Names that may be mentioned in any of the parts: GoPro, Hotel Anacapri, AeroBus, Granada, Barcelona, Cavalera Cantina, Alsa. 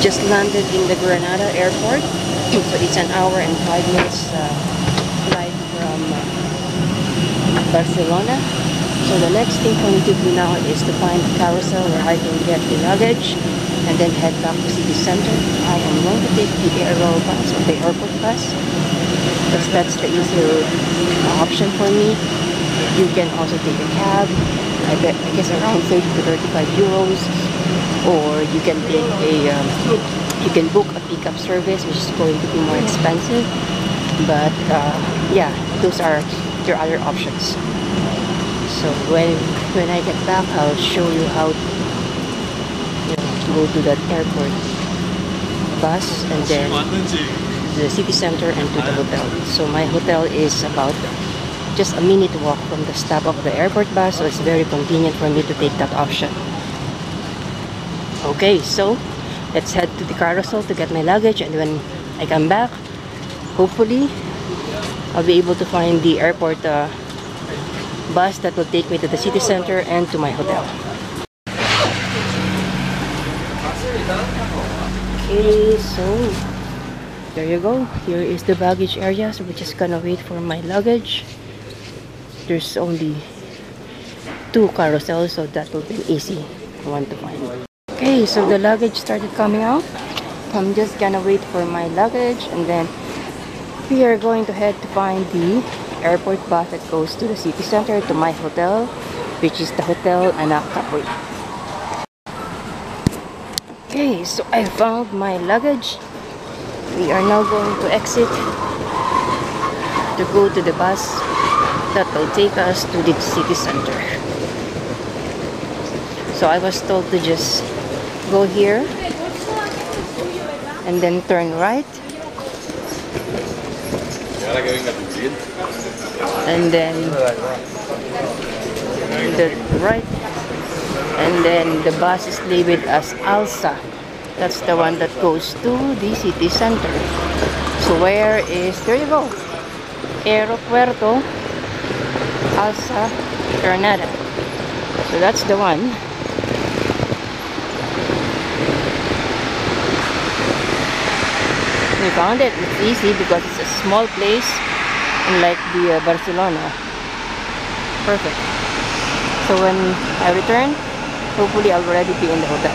just landed in the Granada airport, so it's an hour and 5 minutes flight from Barcelona. So the next thing for me to do now is to find a carousel where I can get the luggage and then head back to city center. I am going to take the AeroBus or the airport bus because that's the easier option for me. You can also take a cab, I guess around 30 to 35 euros, or you can take a, you can book a pickup service, which is going to be more expensive. But yeah, those are your other options. So when I get back, I'll show you how to go to that airport bus and then to the city center and to the hotel. So my hotel is about just a minute walk from the stop of the airport bus, so it's very convenient for me to take that option. Okay, so let's head to the carousel to get my luggage, and when I come back, hopefully I'll be able to find the airport bus that will take me to the city center and to my hotel. Okay, so there you go. Here is the baggage area, so we're just gonna wait for my luggage. There's only two carousels, so that will be an easy one to find. Okay, so the luggage started coming out. I'm just gonna wait for my luggage, and then we are going to head to find the airport bus that goes to the city center to my hotel, which is the Hotel Anacapri. Okay, so I found my luggage. We are now going to exit to go to the bus that will take us to the city center. So I was told to just go here and then turn right and then the right, and then the bus is labeled as Alsa. That's the one that goes to the city center. So where is, there you go, Aeropuerto Alsa, Granada. So that's the one. We found it. It's easy because it's a small place, unlike the Barcelona. Perfect. So when I return, hopefully I'll already be in the hotel.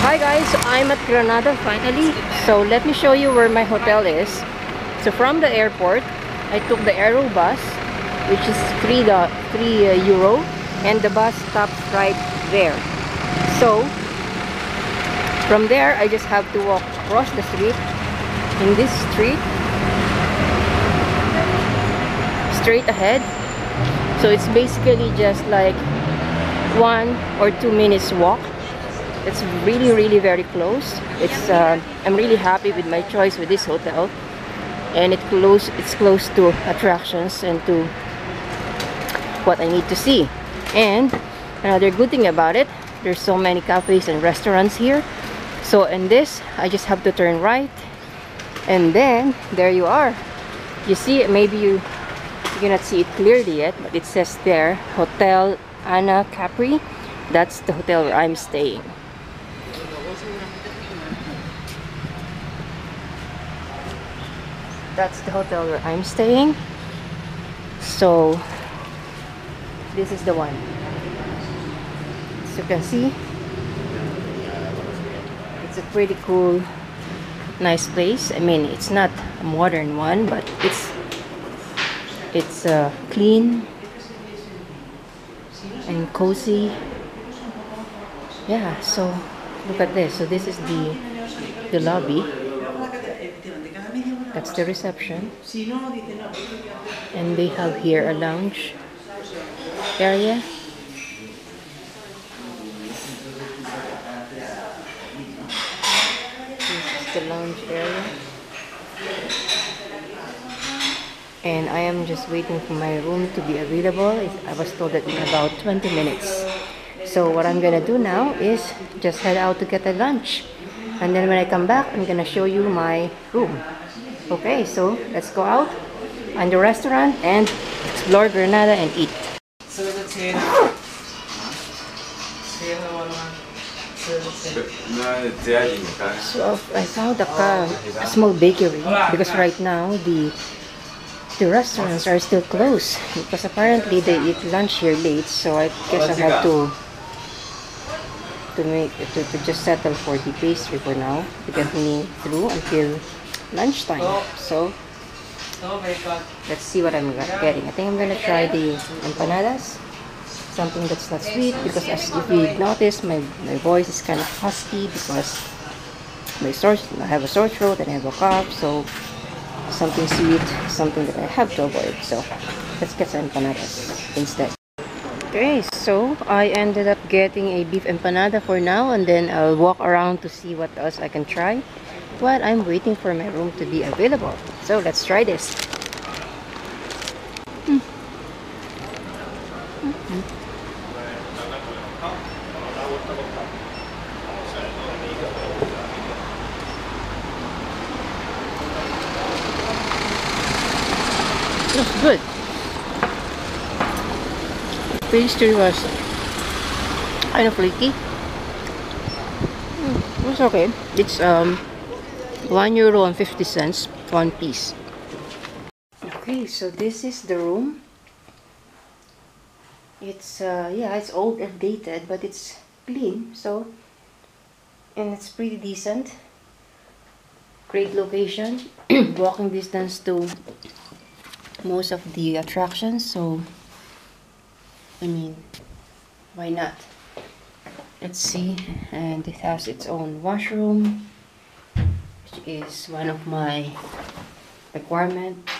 Hi guys, so I'm at Granada finally. So let me show you where my hotel is. So from the airport, I took the AeroBus, which is €3, and the bus stops right there. So from there, I just have to walk across the street, in this street, straight ahead. So it's basically just like 1 or 2 minutes walk. It's really, really very close. It's I'm really happy with my choice with this hotel, and it's close to attractions and to what I need to see. And another good thing about it, there's so many cafes and restaurants here. So in this, I just have to turn right, and then there you are. You see, maybe you cannot see it clearly yet, but it says there, Hotel Anacapri. That's the hotel where I'm staying. That's the hotel where I'm staying. So this is the one. As you can see, a pretty cool, nice place. I mean, it's not a modern one, but it's clean and cozy. Yeah, so look at this. So this is the lobby. That's the reception. And they have here a lounge area. The lounge area, and I am just waiting for my room to be available. I was told that in about 20 minutes. So what I'm gonna do now is just head out to get a lunch, and then when I come back, I'm gonna show you my room. Okay, so let's go out on the restaurant and explore Granada and eat. So that's it. So I found a small bakery, because right now the restaurants are still closed, because apparently they eat lunch here late. So I guess I have to just settle for the pastry for now to get me through until lunchtime. So let's see what I'm getting. I think I'm gonna try the empanadas. Something that's not sweet, because as if you notice, my voice is kind of husky because I have a sore throat and I have a cough. So something sweet, something that I have to avoid. So let's get some empanadas instead. Okay, so I ended up getting a beef empanada for now, and then I'll walk around to see what else I can try while I'm waiting for my room to be available. So let's try this. That's good. The pastry was kind of flaky. It's okay. It's €1.50 one piece. Okay, so this is the room. It's yeah, it's old and dated, but it's clean. So, and it's pretty decent. Great location. Walking distance to most of the attractions. So, I mean, why not? Let's see. And it has its own washroom, which is one of my requirements.